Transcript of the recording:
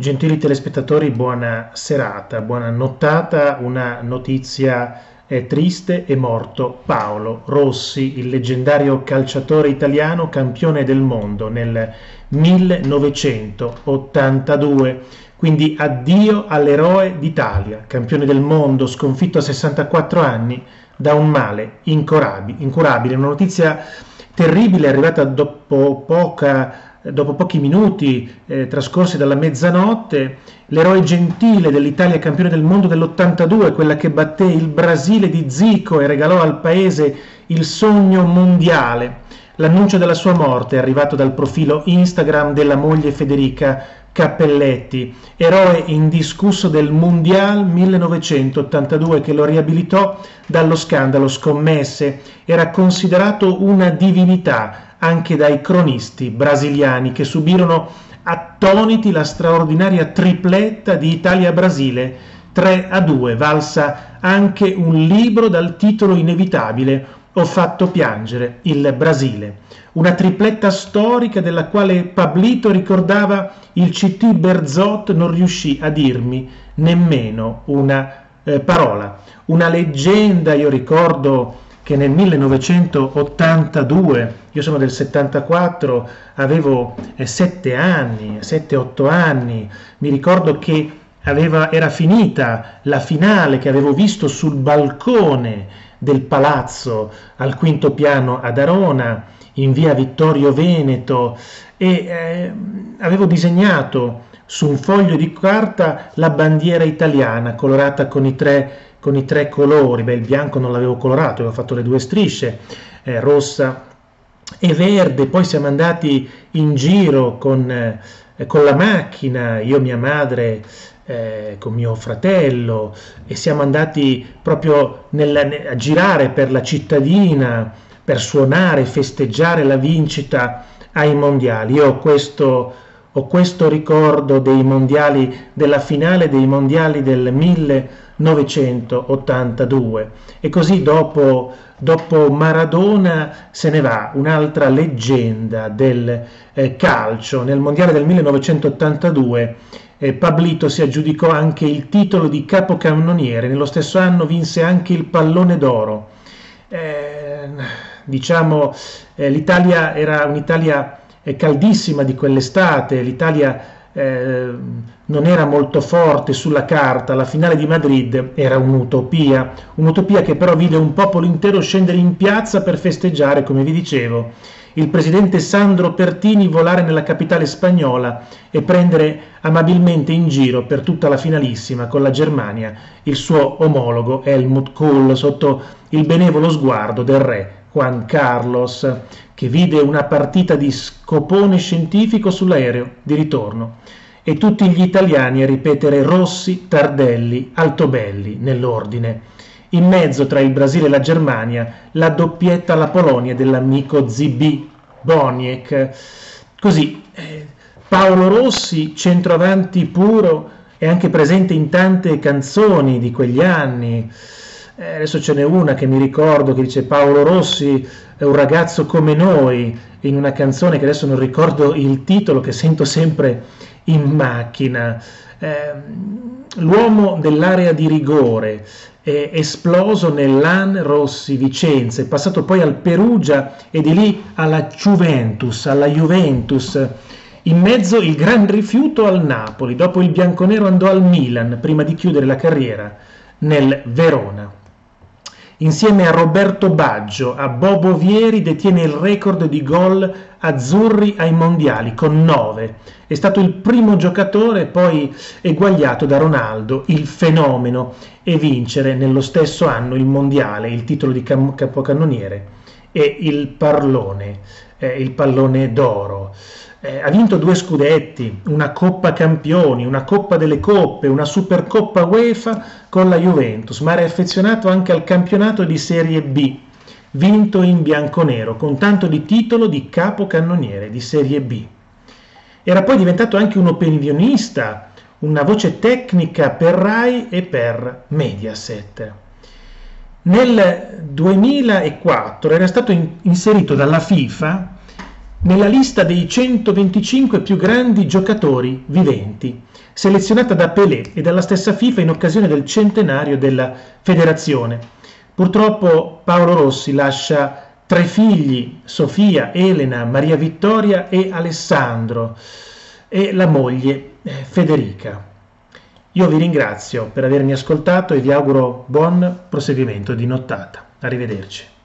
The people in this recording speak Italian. Gentili telespettatori, buona serata, buona nottata. Una notizia triste: è morto Paolo Rossi, il leggendario calciatore italiano campione del mondo nel 1982. Quindi addio all'eroe d'Italia, campione del mondo, sconfitto a 64 anni da un male incurabile. Una notizia terribile arrivata dopo pochi minuti trascorsi dalla mezzanotte. L'eroe gentile dell'Italia campione del mondo dell'82, quella che batté il Brasile di Zico e regalò al paese il sogno mondiale. L'annuncio della sua morte è arrivato dal profilo Instagram della moglie Federica Cappelletti, eroe indiscusso del Mondial 1982 che lo riabilitò dallo scandalo scommesse. Era considerato una divinità anche dai cronisti brasiliani, che subirono attoniti la straordinaria tripletta di Italia-Brasile 3-2, valsa anche un libro dal titolo inevitabile "Ho fatto piangere il Brasile", una tripletta storica della quale Pablito ricordava: "Il CT Berzot non riuscì a dirmi nemmeno una parola". Una leggenda. Io ricordo che nel 1982, io sono del 74, avevo 7-8 anni, mi ricordo che era finita la finale che avevo visto sul balcone del palazzo al quinto piano ad Arona, in via Vittorio Veneto, e avevo disegnato su un foglio di carta la bandiera italiana colorata con i tre colori. Beh, il bianco non l'avevo colorato, avevo fatto le due strisce, rossa e verde. Poi siamo andati in giro con la macchina, io, mia madre, con mio fratello, e siamo andati proprio a girare per la cittadina per suonare e festeggiare la vincita ai mondiali. Io ho questo ricordo dei mondiali, della finale dei mondiali del 1982. E così dopo Maradona se ne va un'altra leggenda del calcio. Nel mondiale del 1982 Pablito si aggiudicò anche il titolo di capocannoniere. Nello stesso anno vinse anche il pallone d'oro. L'Italia era un'Italia caldissima di quell'estate, l'Italia non era molto forte sulla carta. La finale di Madrid era un'utopia che però vide un popolo intero scendere in piazza per festeggiare, come vi dicevo, il presidente Sandro Pertini volare nella capitale spagnola e prendere amabilmente in giro per tutta la finalissima con la Germania il suo omologo Helmut Kohl, sotto il benevolo sguardo del re Juan Carlos, che vide una partita di scopone scientifico sull'aereo di ritorno, e tutti gli italiani a ripetere Rossi, Tardelli, Altobelli nell'ordine. In mezzo, tra il Brasile e la Germania, la doppietta alla Polonia dell'amico Zbigniew Boniek. Così Paolo Rossi, centroavanti puro, è anche presente in tante canzoni di quegli anni. Adesso ce n'è una che mi ricordo che dice: "Paolo Rossi è un ragazzo come noi", in una canzone che adesso non ricordo il titolo, che sento sempre in macchina. L'uomo dell'area di rigore, è esploso nell'An Rossi Vicenza, è passato poi al Perugia e di lì alla Juventus. In mezzo il gran rifiuto al Napoli, dopo il bianconero andò al Milan prima di chiudere la carriera nel Verona. Insieme a Roberto Baggio, a Bobo Vieri, detiene il record di gol azzurri ai mondiali, con 9. È stato il primo giocatore poi eguagliato da Ronaldo, il fenomeno, e vincere nello stesso anno il mondiale, il titolo di capocannoniere e il pallone d'oro. Ha vinto 2 scudetti, una Coppa Campioni, una Coppa delle Coppe, una Supercoppa UEFA con la Juventus, ma era affezionato anche al campionato di Serie B, vinto in bianconero, con tanto di titolo di capocannoniere di Serie B. Era poi diventato anche un opinionista, una voce tecnica per RAI e per Mediaset. Nel 2004 era stato inserito dalla FIFA nella lista dei 125 più grandi giocatori viventi, selezionata da Pelé e dalla stessa FIFA in occasione del centenario della federazione. Purtroppo Paolo Rossi lascia 3 figli, Sofia, Elena, Maria Vittoria e Alessandro, e la moglie Federica. Io vi ringrazio per avermi ascoltato e vi auguro buon proseguimento di nottata. Arrivederci.